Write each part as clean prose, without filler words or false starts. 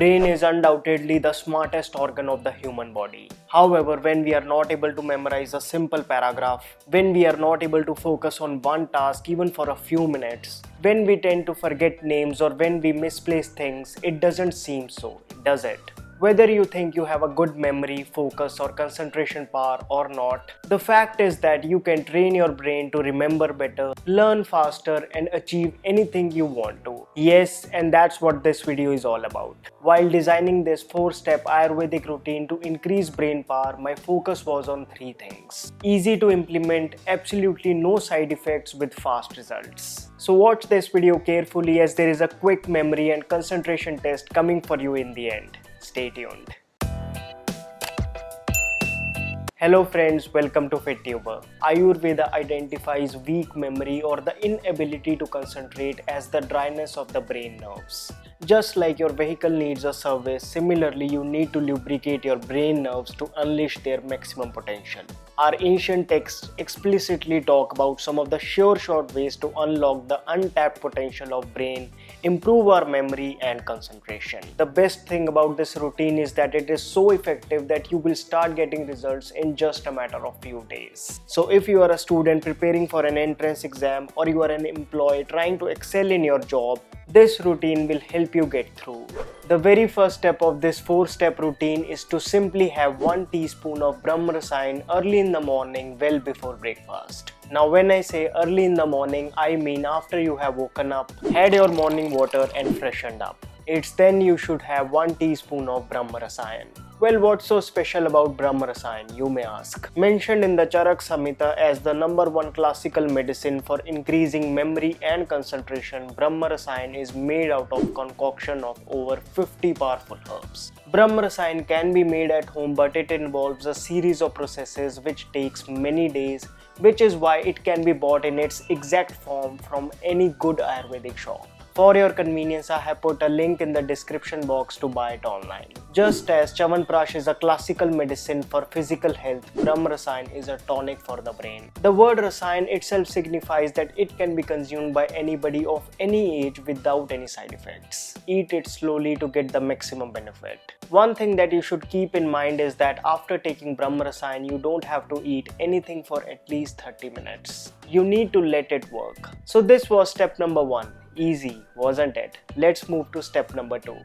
Brain is undoubtedly the smartest organ of the human body. However, when we are not able to memorize a simple paragraph, when we are not able to focus on one task even for a few minutes, when we tend to forget names or when we misplace things, it doesn't seem so, does it? Whether you think you have a good memory, focus or concentration power or not, the fact is that you can train your brain to remember better, learn faster and achieve anything you want to. Yes, and that's what this video is all about. While designing this 4-step Ayurvedic routine to increase brain power, my focus was on 3 things. Easy to implement, absolutely no side effects with fast results. So watch this video carefully as there is a quick memory and concentration test coming for you in the end. Stay tuned. Hello friends, welcome to Fit Tuber. Ayurveda identifies weak memory or the inability to concentrate as the dryness of the brain nerves. Just like your vehicle needs a service, similarly you need to lubricate your brain nerves to unleash their maximum potential. Our ancient texts explicitly talk about some of the sure short ways to unlock the untapped potential of brain, improve our memory and concentration. The best thing about this routine is that it is so effective that you will start getting results in just a matter of few days. So if you are a student preparing for an entrance exam or you are an employee trying to excel in your job, this routine will help you get through. The very first step of this 4-step routine is to simply have 1 teaspoon of Brahmarasayan early in the morning, well before breakfast. Now when I say early in the morning, I mean after you have woken up, had your morning water and freshened up. It's then you should have 1 teaspoon of Brahmarasayan. Well, what's so special about Brahmarasayan, you may ask? Mentioned in the Charak Samhita as the #1 classical medicine for increasing memory and concentration, Brahmarasayan is made out of concoction of over 50 powerful herbs. Brahmarasayan can be made at home, but it involves a series of processes which takes many days, which is why it can be bought in its exact form from any good Ayurvedic shop. For your convenience, I have put a link in the description box to buy it online. Just as Chavan Prash is a classical medicine for physical health, Brahmarasayan is a tonic for the brain. The word Rasayan itself signifies that it can be consumed by anybody of any age without any side effects. Eat it slowly to get the maximum benefit. One thing that you should keep in mind is that after taking Brahmarasayan, you don't have to eat anything for at least 30 minutes. You need to let it work. So this was step number 1. Easy, wasn't it? Let's move to step number 2.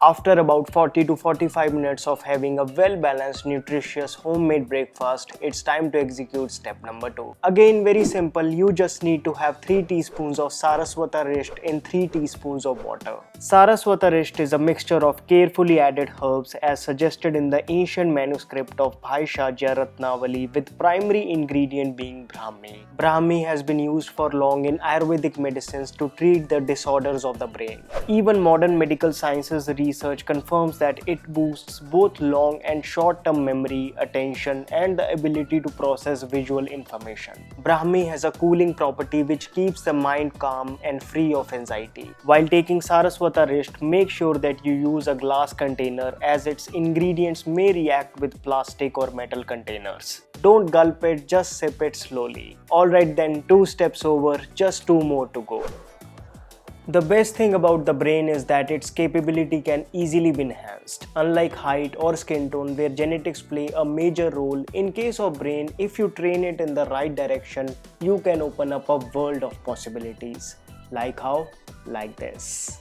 After about 40 to 45 minutes of having a well-balanced, nutritious, homemade breakfast, it's time to execute step number 2. Again, very simple, you just need to have 3 teaspoons of Saraswatarisht in 3 teaspoons of water. Saraswatarisht is a mixture of carefully added herbs as suggested in the ancient manuscript of Bhaisajyaratnavali, with primary ingredient being Brahmi. Brahmi has been used for long in Ayurvedic medicines to treat the disorders of the brain. Even modern medical sciences research confirms that it boosts both long and short-term memory, attention, and the ability to process visual information. Brahmi has a cooling property which keeps the mind calm and free of anxiety. While taking Saraswatarisht, make sure that you use a glass container as its ingredients may react with plastic or metal containers. Don't gulp it, just sip it slowly. Alright then, 2 steps over, just 2 more to go. The best thing about the brain is that its capability can easily be enhanced. Unlike height or skin tone where genetics play a major role, in case of brain, if you train it in the right direction, you can open up a world of possibilities. Like how? Like this.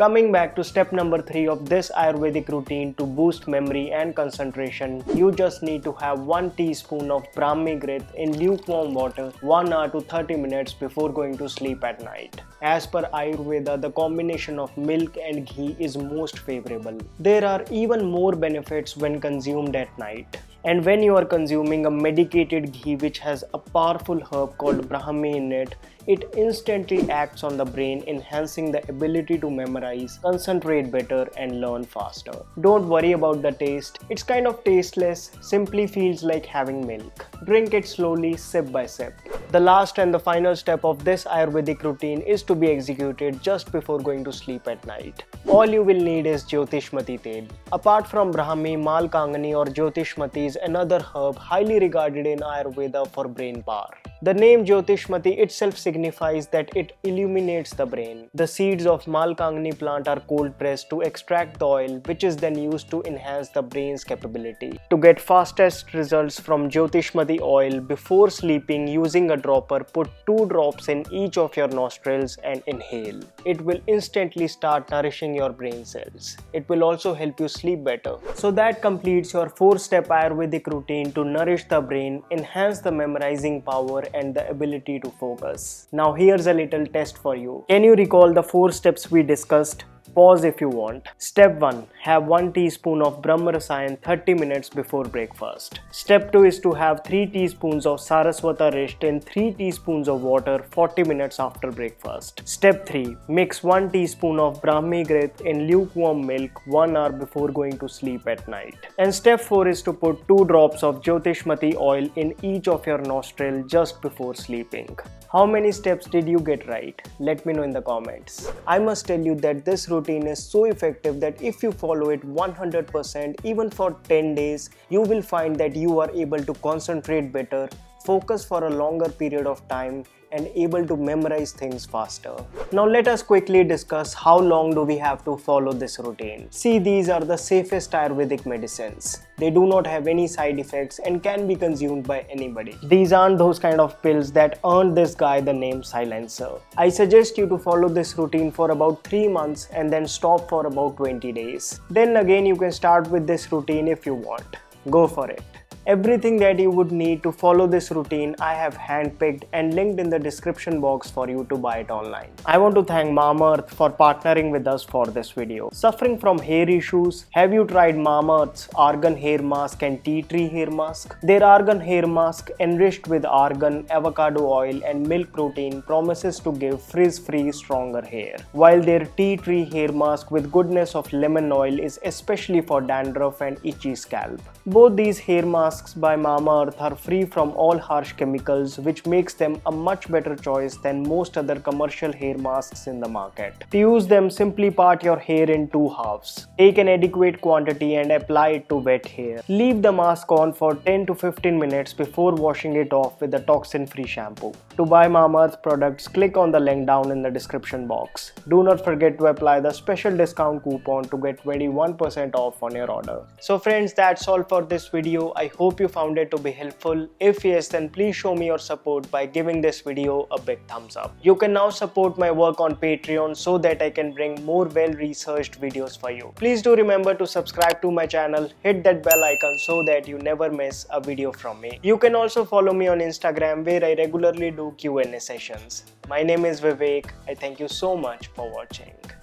Coming back to step number 3 of this Ayurvedic routine to boost memory and concentration, you just need to have 1 teaspoon of Brahmi Ghrit in lukewarm water 1 hour to 30 minutes before going to sleep at night. As per Ayurveda, the combination of milk and ghee is most favorable. There are even more benefits when consumed at night. And when you are consuming a medicated ghee which has a powerful herb called Brahmi in it, it instantly acts on the brain, enhancing the ability to memorize, concentrate better and learn faster. Don't worry about the taste, it's kind of tasteless, simply feels like having milk. Drink it slowly, sip by sip. The last and the final step of this Ayurvedic routine is to be executed just before going to sleep at night. All you will need is Jyotishmati tel. Apart from Brahmi, Malkangni or Jyotishmati is another herb highly regarded in Ayurveda for brain power. The name Jyotishmati itself signifies that it illuminates the brain. The seeds of Malkangni plant are cold pressed to extract the oil, which is then used to enhance the brain's capability. To get fastest results from Jyotishmati oil, before sleeping using a dropper, put 2 drops in each of your nostrils and inhale. It will instantly start nourishing your brain cells. It will also help you sleep better. So that completes your 4-step Ayurvedic routine to nourish the brain, enhance the memorizing power and the ability to focus. Now here's a little test for you. Can you recall the 4 steps we discussed? Pause if you want. Step 1. Have 1 teaspoon of Brahmarasayan 30 minutes before breakfast. Step 2 is to have 3 teaspoons of Saraswatarisht in 3 teaspoons of water 40 minutes after breakfast. Step 3. Mix 1 teaspoon of Brahmi Ghrit in lukewarm milk 1 hour before going to sleep at night. And step 4 is to put 2 drops of Jyotishmati oil in each of your nostril just before sleeping. How many steps did you get right? Let me know in the comments. I must tell you that this routine is so effective that if you follow it 100% even for 10 days, you will find that you are able to concentrate better, focus for a longer period of time and able to memorize things faster. Now let us quickly discuss how long do we have to follow this routine. See, these are the safest Ayurvedic medicines. They do not have any side effects and can be consumed by anybody. These aren't those kind of pills that earned this guy the name Silencer. I suggest you to follow this routine for about 3 months and then stop for about 20 days. Then again you can start with this routine if you want. Go for it. Everything that you would need to follow this routine I have handpicked and linked in the description box for you to buy it online. I want to thank Mama Earth for partnering with us for this video. Suffering from hair issues? Have you tried Mama Earth's Argan hair mask and tea tree hair mask? Their Argan hair mask enriched with argan, avocado oil and milk protein promises to give frizz-free stronger hair. While their tea tree hair mask with goodness of lemon oil is especially for dandruff and itchy scalp. Both these hair masks by Mama Earth are free from all harsh chemicals, which makes them a much better choice than most other commercial hair masks in the market. To use them, simply part your hair in 2 halves. Take an adequate quantity and apply it to wet hair. Leave the mask on for 10 to 15 minutes before washing it off with a toxin-free shampoo. To buy Mama Earth products, click on the link down in the description box. Do not forget to apply the special discount coupon to get 21% off on your order. So friends, that's all for this video. I hope you found it to be helpful. If yes, then please show me your support by giving this video a big thumbs up. You can now support my work on Patreon so that I can bring more well-researched videos for you. Please do remember to subscribe to my channel, hit that bell icon so that you never miss a video from me. You can also follow me on Instagram where I regularly do Q&A sessions. My name is Vivek. I thank you so much for watching.